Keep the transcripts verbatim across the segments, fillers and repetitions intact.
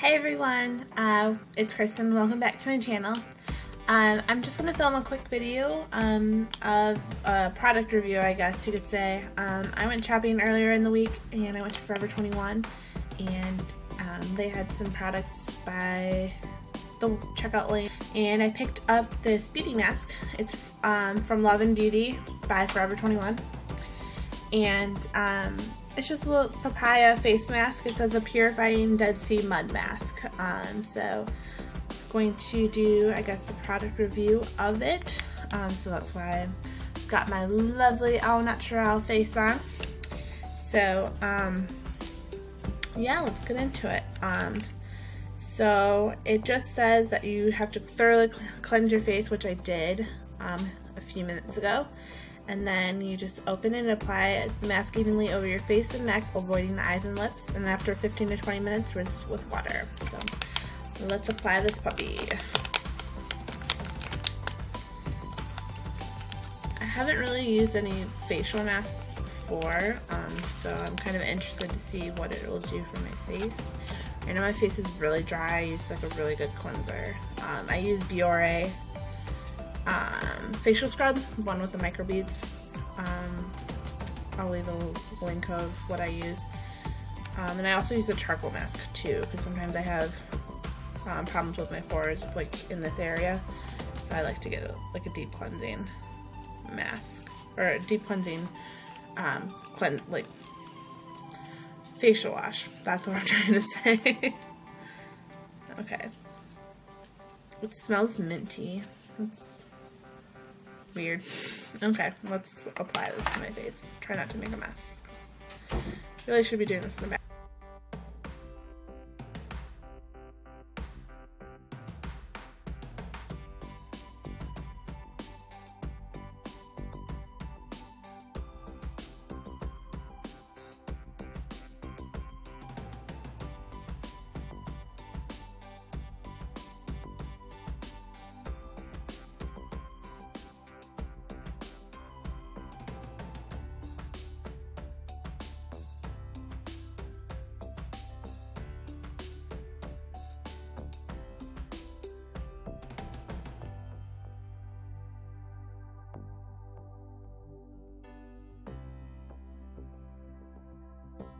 Hey everyone, uh, it's Kristen. Welcome back to my channel. Um, I'm just going to film a quick video um, of a product review, I guess you could say. Um, I went shopping earlier in the week and I went to Forever twenty-one and um, they had some products by the checkout link. And I picked up this beauty mask. It's um, from Love and Beauty by Forever twenty-one. And um, it's just a little papaya face mask. It says a purifying Dead Sea mud mask. Um, so going to do, I guess, the product review of it. Um, so that's why I've got my lovely all natural face on. So um, yeah, let's get into it. Um, so it just says that you have to thoroughly cleanse your face, which I did um, a few minutes ago. And then you just open it and apply the mask evenly over your face and neck, avoiding the eyes and lips. And after fifteen to twenty minutes, rinse with water. So let's apply this puppy. I haven't really used any facial masks before, um, so I'm kind of interested to see what it will do for my face. I know my face is really dry. I use like a really good cleanser. Um, I use Bioré. Um, facial scrub, one with the microbeads. Um, I'll leave a link of what I use. Um, and I also use a charcoal mask too, because sometimes I have um, problems with my pores, like in this area. So I like to get a, like a deep cleansing mask or a deep cleansing um, clean like facial wash. That's what I'm trying to say. Okay. It smells minty. That's weird. Okay, let's apply this to my face. Try not to make a mess. Really should be doing this in the back.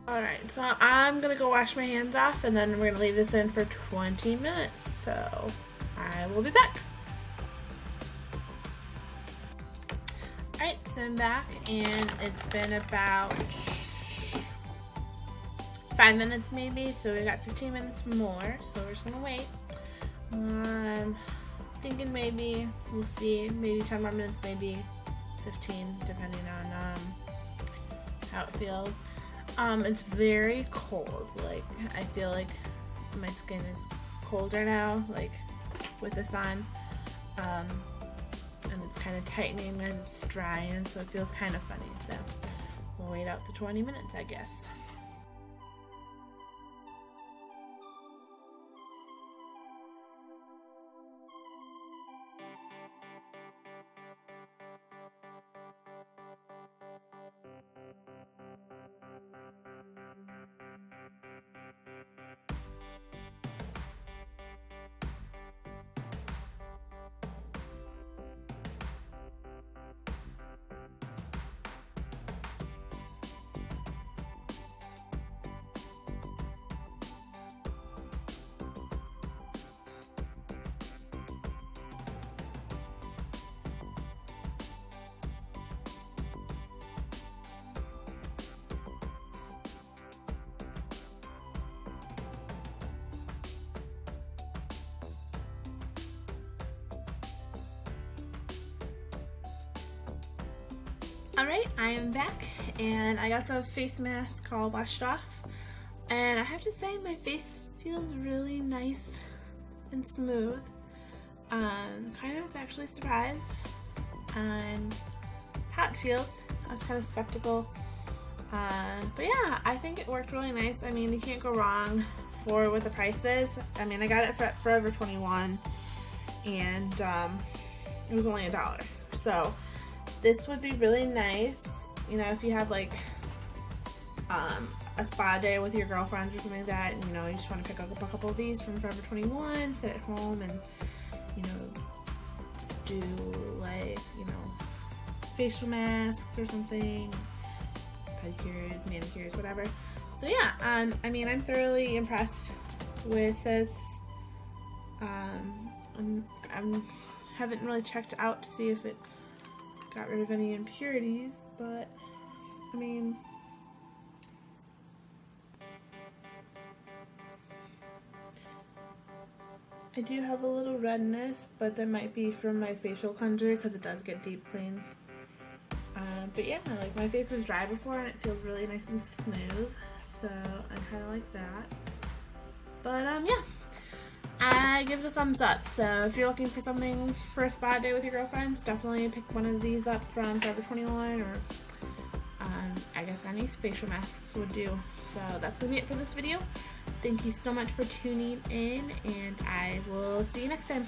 Alright, so I'm going to go wash my hands off and then we're going to leave this in for twenty minutes, so I will be back. Alright, so I'm back and it's been about five minutes maybe, so we got fifteen minutes more, so we're just going to wait. I'm thinking maybe, we'll see, maybe ten more minutes, maybe fifteen, depending on um, how it feels. Um, it's very cold. Like, I feel like my skin is colder now, like, with the sun. Um, and it's kind of tightening as it's drying, so it feels kind of funny. So, we'll wait out the twenty minutes, I guess. Alright, I am back and I got the face mask all washed off, and I have to say my face feels really nice and smooth. Um, kind of actually surprised on how it feels. I was kind of skeptical, uh, but yeah, I think it worked really nice. I mean, you can't go wrong for what the price is. I mean, I got it for Forever twenty-one and um, it was only a dollar, so this would be really nice, you know, if you have like um, a spa day with your girlfriends or something like that, and, you know, you just want to pick up a couple of these from Forever twenty-one, sit at home and, you know, do, like, you know, facial masks or something, pedicures, manicures, whatever. So yeah, um, I mean, I'm thoroughly impressed with this. Um, I'm, I'm haven't really checked out to see if it got rid of any impurities, but I mean, I do have a little redness, but that might be from my facial cleanser because it does get deep clean. Uh, but yeah, like, my face was dry before and it feels really nice and smooth, so I kind of like that. But um, yeah, I give it a thumbs up. So if you're looking for something for a spa day with your girlfriends, definitely pick one of these up from Forever twenty-one, or um, I guess any facial masks would do. So that's gonna be it for this video. Thank you so much for tuning in, and I will see you next time.